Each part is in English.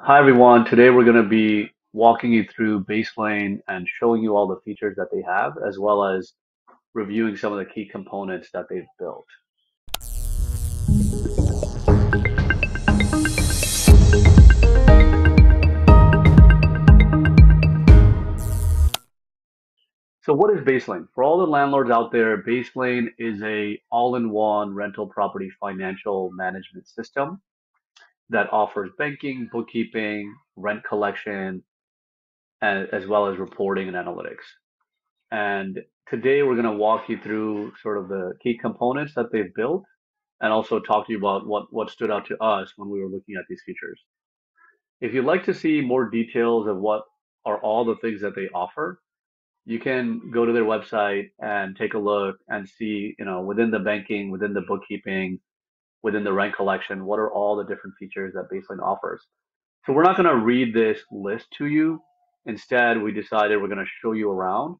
Hi everyone, today we're going to be walking you through Baselane and showing you all the features that they have, as well as reviewing some of the key components that they've built. So what is Baselane? For all the landlords out there, Baselane is an all-in-one rental property financial management system that offers banking, bookkeeping, rent collection, as well as reporting and analytics. And today we're going to walk you through sort of the key components that they've built and also talk to you about what stood out to us when we were looking at these features. If you'd like to see more details of what are all the things that they offer, you can go to their website and take a look and see, within the banking, within the bookkeeping, within the rent collection, what are all the different features that Baselane offers. So we're not going to read this list to you. Instead, we decided we're going to show you around,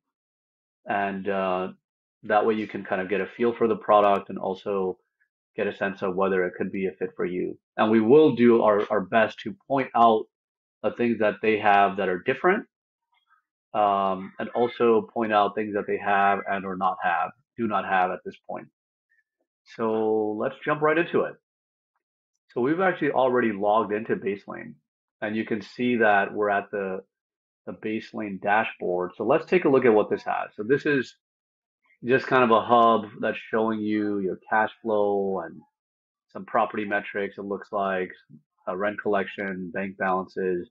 and that way you can kind of get a feel for the product and also get a sense of whether it could be a fit for you. And we will do our best to point out the things that they have that are different, and also point out things that they have and or do not have at this point. So let's jump right into it. So we've actually already logged into Baselane, and you can see that we're at the Baselane dashboard. So let's take a look at what this has. So this is just kind of a hub that's showing you your cash flow and some property metrics, it looks like, rent collection, bank balances.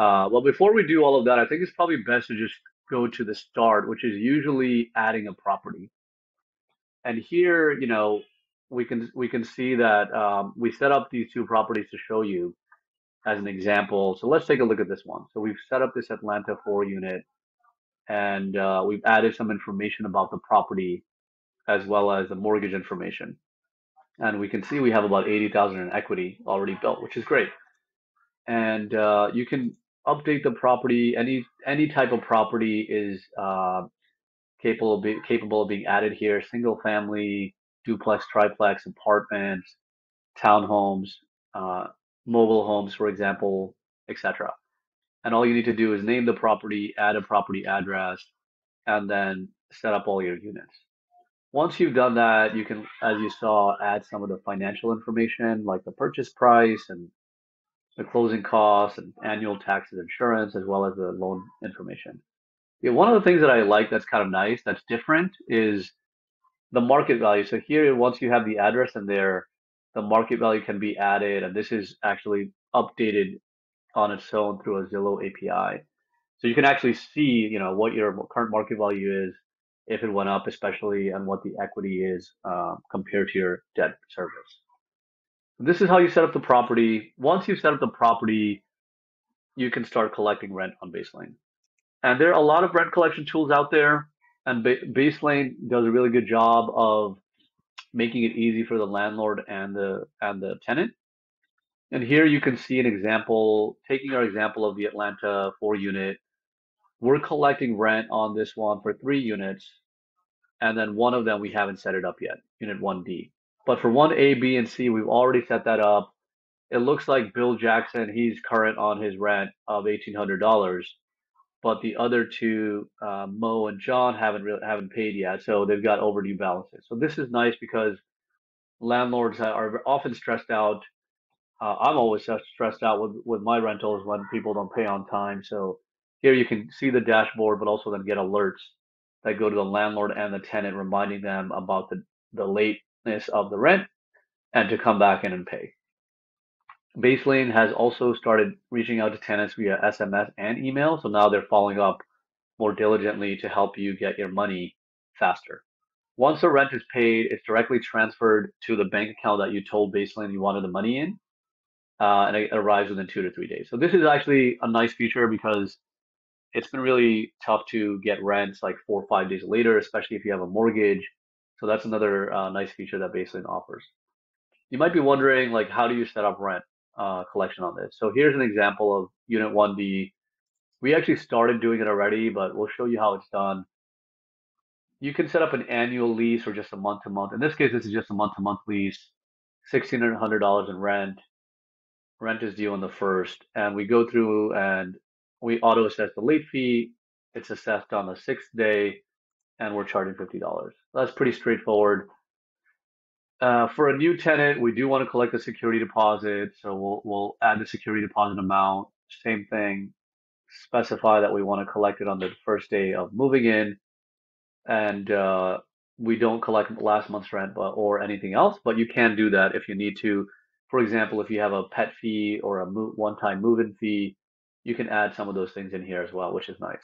Well, before we do all of that, I think it's probably best to just go to the start, which is usually adding a property. And here, we can see that we set up these two properties to show you as an example. So let's take a look at this one. So we've set up this Atlanta 4 unit, and we've added some information about the property as well as the mortgage information. And we can see we have about $80,000 in equity already built, which is great. And you can update the property. Any type of property is capable of being added here: single family, duplex, triplex, apartments, townhomes, mobile homes, for example, etc. And all you need to do is name the property, add a property address, and then set up all your units. Once you've done that, you can, as you saw, add some of the financial information like the purchase price and the closing costs and annual taxes, insurance, as well as the loan information. Yeah, one of the things that I like that's kind of nice, that's different, is the market value. So here, once you have the address in there, the market value can be added, and this is actually updated on its own through a Zillow API. So you can actually see, what your current market value is, if it went up, especially, and what the equity is compared to your debt service. This is how you set up the property. Once you set up the property, you can start collecting rent on Baselane. And there are a lot of rent collection tools out there, and Baselane does a really good job of making it easy for the landlord and the tenant. And here you can see an example, taking our example of the Atlanta 4 unit. We're collecting rent on this one for 3 units, and then one of them we haven't set it up yet, unit 1D. But for 1A, B, and C, we've already set that up. It looks like Bill Jackson, he's current on his rent of $1,800. But the other two, Mo and John, haven't paid yet, so they've got overdue balances. So this is nice because landlords are often stressed out. I'm always stressed out with my rentals when people don't pay on time. So here you can see the dashboard, but also then get alerts that go to the landlord and the tenant, reminding them about the lateness of the rent and to come back in and pay. Baselane has also started reaching out to tenants via SMS and email, so now they're following up more diligently to help you get your money faster. Once the rent is paid, it's directly transferred to the bank account that you told Baselane you wanted the money in, and it arrives within 2 to 3 days. So this is actually a nice feature because it's been really tough to get rents like 4 or 5 days later, especially if you have a mortgage. So that's another nice feature that Baselane offers. You might be wondering, like, how do you set up rent collection on this? So here's an example of unit 1D. We actually started doing it already, but we'll show you how it's done. You can set up an annual lease or just a month-to-month. In this case, this is just a month-to-month lease, $1,600 in rent. rent is due on the 1st, and we go through and we auto assess the late fee. It's assessed on the 6th day, and we're charging $50. That's pretty straightforward. For a new tenant, we do want to collect a security deposit, so we'll add the security deposit amount. Same thing, specify that we want to collect it on the first day of moving in, and we don't collect last month's rent or anything else, but you can do that if you need to. For example, if you have a pet fee or a one-time move-in fee, you can add some of those things in here as well, which is nice.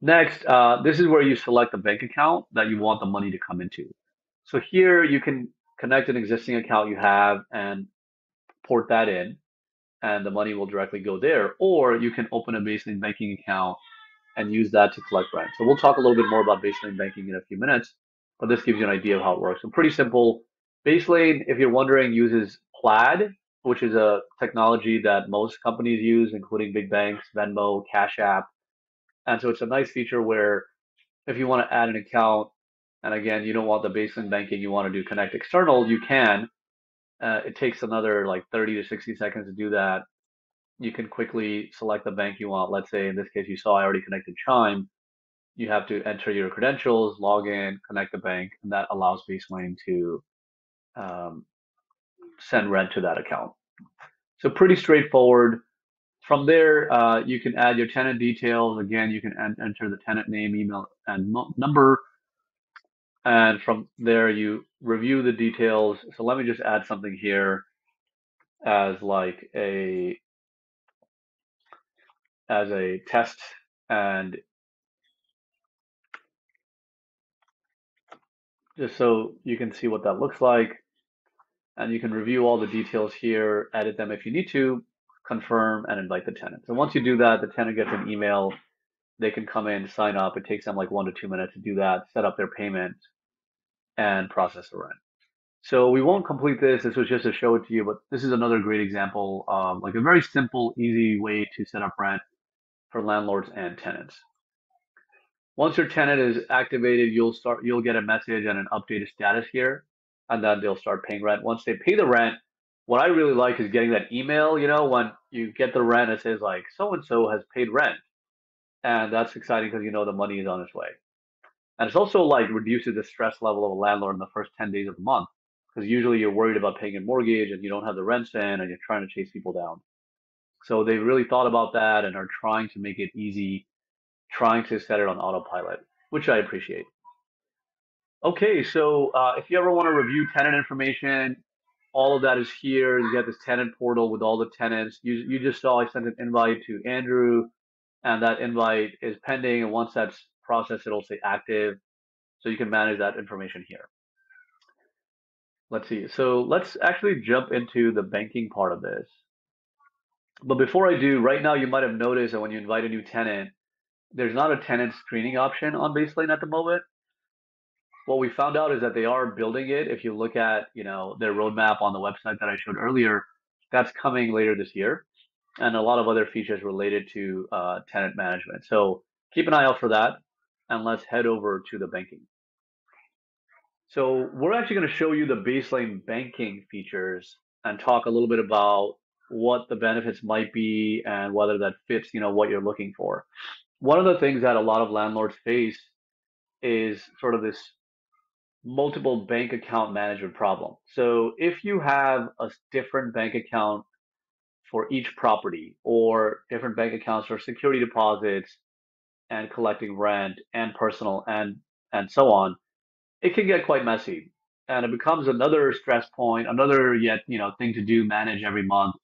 Next, this is where you select the bank account that you want the money to come into. So here you can connect an existing account you have and port that in, and the money will directly go there. Or you can open a Baselane banking account and use that to collect rent. So we'll talk a little bit more about Baselane banking in a few minutes, but this gives you an idea of how it works. So pretty simple. Baselane, if you're wondering, uses Plaid, which is a technology that most companies use, including big banks, Venmo, Cash App. And so it's a nice feature where if you want to add an account, and again, you don't want the Baselane banking, you want to do connect external, you can. It takes another like 30 to 60 seconds to do that. You can quickly select the bank you want. Let's say in this case, you saw I already connected Chime. You have to enter your credentials, log in, connect the bank, and that allows Baselane to send rent to that account. So pretty straightforward. From there, you can add your tenant details. Again, you can enter the tenant name, email, and number. And from there, you review the details. So let me just add something here as like a test, and just so you can see what that looks like. And you can review all the details here, edit them if you need to, confirm, and invite the tenant. So once you do that, the tenant gets an email. They can come in, sign up. It takes them like 1 to 2 minutes to do that, set up their payment, and process the rent. So we won't complete this. This was just to show it to you, but this is another great example, like a very simple, easy way to set up rent for landlords and tenants. Once your tenant is activated, you'll get a message and an updated status here, and then they'll start paying rent. Once they pay the rent, what I really like is getting that email, you know, when you get the rent, it says like, so-and-so has paid rent. And that's exciting because you know the money is on its way. And it's also like reduces the stress level of a landlord in the first 10 days of the month, because usually you're worried about paying a mortgage and you don't have the rents in and you're trying to chase people down. So they really thought about that and are trying to make it easy, trying to set it on autopilot, which I appreciate. Okay, so if you ever want to review tenant information, all of that is here. You got this tenant portal with all the tenants. You just saw I sent an invite to Andrew, and that invite is pending. And once that's processed, it'll say active. So you can manage that information here. Let's see. So let's actually jump into the banking part of this. But before I do, right now you might have noticed that when you invite a new tenant, there's not a tenant screening option on Baselane at the moment. What we found out is that they are building it. If you look at, you know, their roadmap on the website that I showed earlier, that's coming later this year, and a lot of other features related to tenant management. So keep an eye out for that, and let's head over to the banking. So we're actually going to show you the Baselane banking features and talk a little bit about what the benefits might be and whether that fits, you know, what you're looking for. One of the things that a lot of landlords face is sort of this multiple bank account management problem. So if you have a different bank account for each property, or different bank accounts for security deposits and collecting rent and personal and so on, it can get quite messy, and it becomes another stress point, another thing to do, manage every month,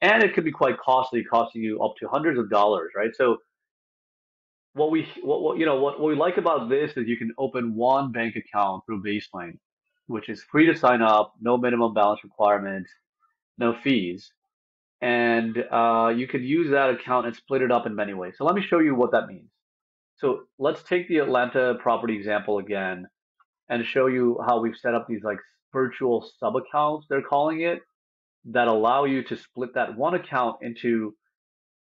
and it could be quite costly, costing you up to hundreds of dollars, right? So what we like about this is you can open one bank account through Baselane, which is free to sign up, no minimum balance requirements, no fees, and you could use that account and split it up in many ways. So let me show you what that means. So let's take the Atlanta property example again and show you how we've set up these like virtual sub accounts, they're calling it, that allow you to split that one account into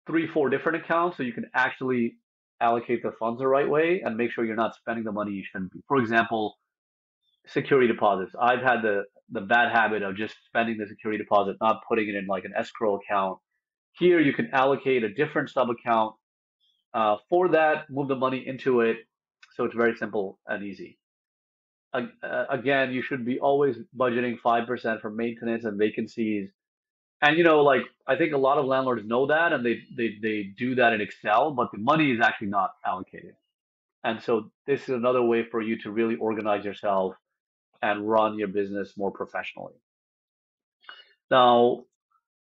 3-4 different accounts, so you can actually allocate the funds the right way and make sure you're not spending the money you shouldn't be. For example, security deposits. I've had the bad habit of just spending the security deposit, not putting it in like an escrow account. Here, you can allocate a different sub account for that, move the money into it. So it's very simple and easy. Again, you should be always budgeting 5% for maintenance and vacancies. And, you know, like, I think a lot of landlords know that, and they do that in Excel, but the money is actually not allocated. And so this is another way for you to really organize yourself and run your business more professionally. Now,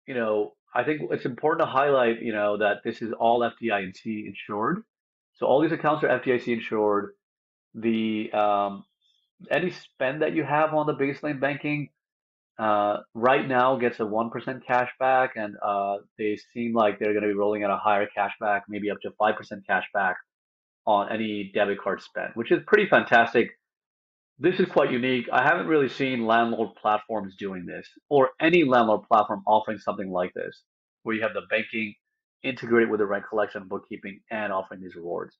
you know, I think it's important to highlight, you know, that this is all FDIC insured. So all these accounts are FDIC insured. The any spend that you have on the Baselane banking right now gets a 1% cash back, and they seem like they're going to be rolling out a higher cash back, maybe up to 5% cash back on any debit card spend, which is pretty fantastic. This is quite unique. I haven't really seen landlord platforms doing this, or any landlord platform offering something like this, where you have the banking integrated with the rent collection, bookkeeping, and offering these rewards.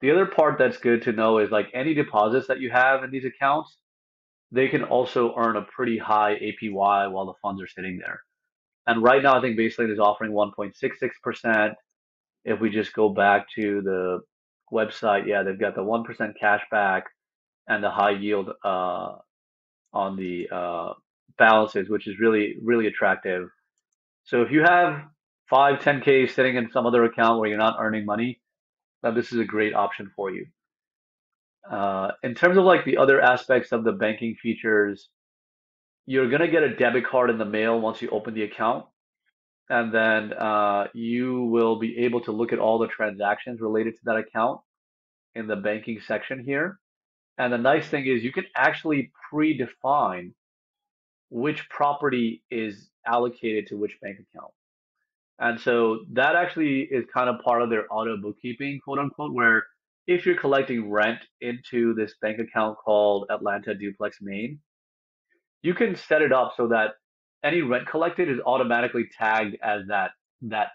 The other part that's good to know is, like, any deposits that you have in these accounts, they can also earn a pretty high APY while the funds are sitting there. And right now, I think Baselane is offering 1.66%. If we just go back to the website, yeah, they've got the 1% cash back and the high yield on the balances, which is really, really attractive. So if you have 5, 10K sitting in some other account where you're not earning money, now this is a great option for you. In terms of like the other aspects of the banking features, you're going to get a debit card in the mail once you open the account. And then you will be able to look at all the transactions related to that account in the banking section here. And the nice thing is you can actually predefine which property is allocated to which bank account. And so that actually is kind of part of their auto bookkeeping, quote unquote, where if you're collecting rent into this bank account called Atlanta Duplex Maine, you can set it up so that any rent collected is automatically tagged as that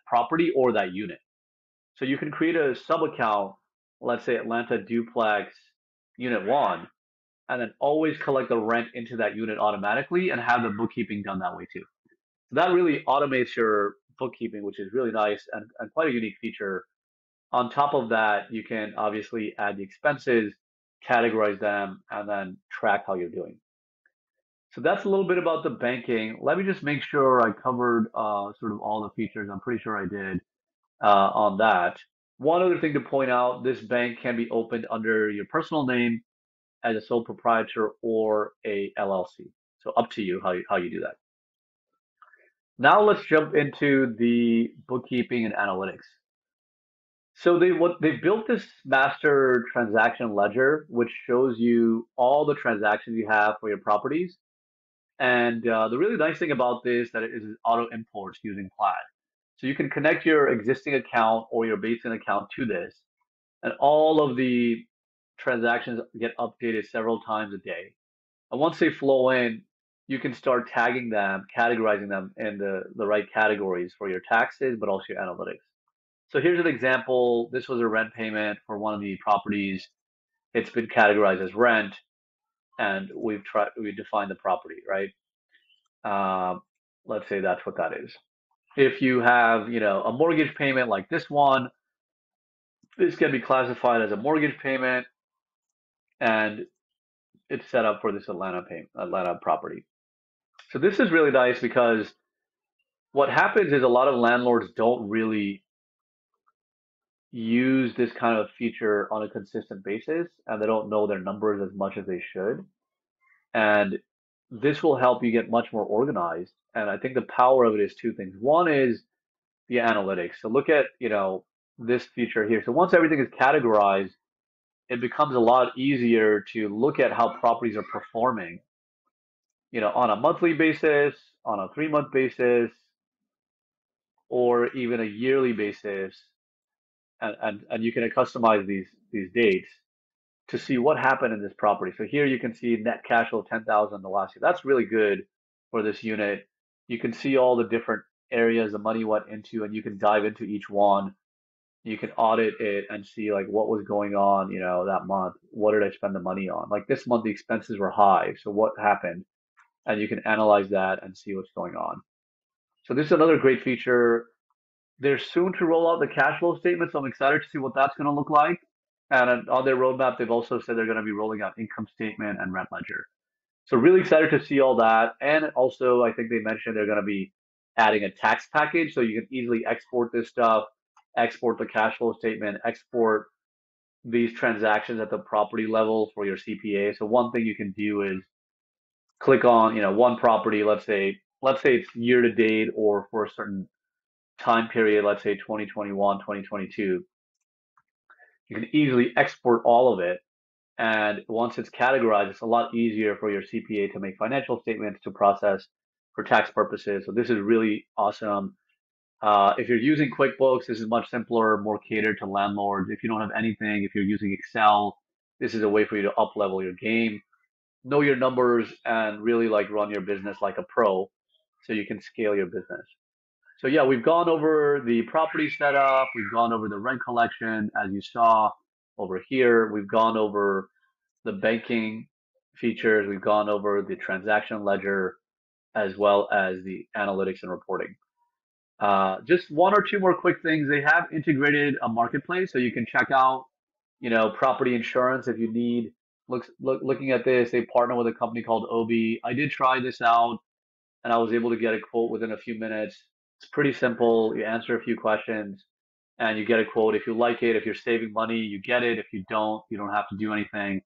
property or that unit. So you can create a sub account, let's say Atlanta Duplex Unit 1, and then always collect the rent into that unit automatically and have the bookkeeping done that way too. So that really automates your bookkeeping, which is really nice and quite a unique feature. On top of that, you can obviously add the expenses, categorize them, and then track how you're doing. So that's a little bit about the banking. Let me just make sure I covered sort of all the features. I'm pretty sure I did on that. One other thing to point out, this bank can be opened under your personal name as a sole proprietor or a LLC. So up to you how you do that. Now let's jump into the bookkeeping and analytics. So they built this master transaction ledger, which shows you all the transactions you have for your properties. And the really nice thing about this that it is auto imports using Plaid. So you can connect your existing account or your Baselane account to this, and all of the transactions get updated several times a day. And once they flow in, you can start tagging them, categorizing them in the right categories for your taxes, but also your analytics. So here's an example. This was a rent payment for one of the properties. It's been categorized as rent, and we defined the property, right? Let's say that's what that is. If you have, you know, a mortgage payment like this one, this can be classified as a mortgage payment, and it's set up for this Atlanta property. So this is really nice because what happens is a lot of landlords don't really use this kind of feature on a consistent basis, and they don't know their numbers as much as they should. And this will help you get much more organized. And I think the power of it is two things. One is the analytics. So look at, you know, this feature here. So once everything is categorized, it becomes a lot easier to look at how properties are performing, you know, on a monthly basis, on a 3-month basis, or even a yearly basis. And you can customize these dates to see what happened in this property. So here you can see net cash flow $10,000 the last year. That's really good for this unit. You can see all the different areas the money went into, and you can dive into each one. you can audit it and see like what was going on, you know, that month. What did I spend the money on? Like this month, the expenses were high. So what happened? And you can analyze that and see what's going on. So this is another great feature. They're soon to roll out the cash flow statement. So I'm excited to see what that's going to look like. And on their roadmap, they've also said they're going to be rolling out income statement and rent ledger. So really excited to see all that. And also, I think they mentioned they're going to be adding a tax package. So you can easily export this stuff, export the cash flow statement, export these transactions at the property level for your CPA. So one thing you can do is click on, you know, one property, let's say it's year to date or for a certain time period, let's say 2021, 2022. You can easily export all of it. And once it's categorized, it's a lot easier for your CPA to make financial statements to process for tax purposes. So this is really awesome. If you're using QuickBooks, this is much simpler, more catered to landlords. If you don't have anything, if you're using Excel, this is a way for you to up-level your game, know your numbers, and really like run your business like a pro so you can scale your business. So yeah, we've gone over the property setup. We've gone over the rent collection, as you saw over here. We've gone over the banking features. We've gone over the transaction ledger, as well as the analytics and reporting. Just one or two more quick things. They have integrated a marketplace, so you can check out, you know, property insurance if you need. Looking at this, they partner with a company called Obi. I did try this out, and I was able to get a quote within a few minutes. It's pretty simple. You answer a few questions, and you get a quote. If you like it, if you're saving money, you get it. If you don't have to do anything.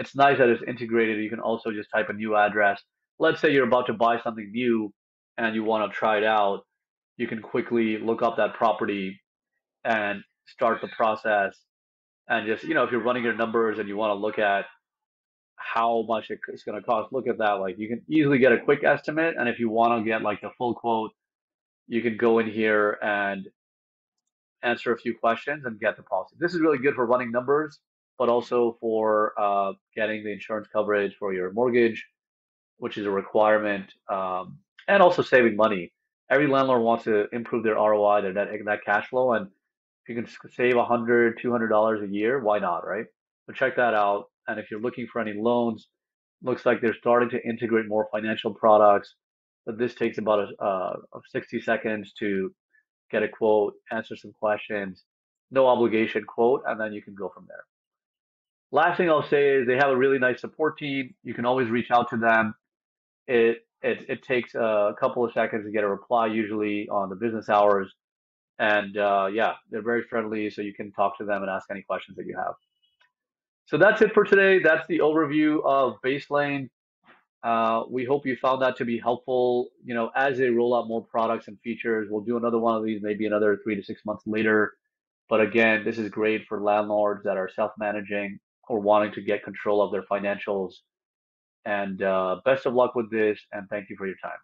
It's nice that it's integrated. You can also just type a new address. Let's say you're about to buy something new, and you want to try it out. You can quickly look up that property and start the process. And just, you know, if you're running your numbers and you want to look at how much it's going to cost, look at that. Like you can easily get a quick estimate. And if you want to get like the full quote, you can go in here and answer a few questions and get the policy. This is really good for running numbers, but also for getting the insurance coverage for your mortgage, which is a requirement, and also saving money. Every landlord wants to improve their ROI, their net cash flow, and if you can save $100, $200 a year, why not, right? So check that out. And if you're looking for any loans, looks like they're starting to integrate more financial products. But this takes about 60 seconds to get a quote, answer some questions, no obligation quote, and then you can go from there. Last thing I'll say is they have a really nice support team. You can always reach out to them. It takes a couple of seconds to get a reply, usually on the business hours. And yeah, they're very friendly, so you can talk to them and ask any questions that you have. So that's it for today. That's the overview of Baselane. We hope you found that to be helpful. You know, as they roll out more products and features, we'll do another one of these maybe another 3 to 6 months later. But again, this is great for landlords that are self-managing or wanting to get control of their financials. And best of luck with this, and thank you for your time.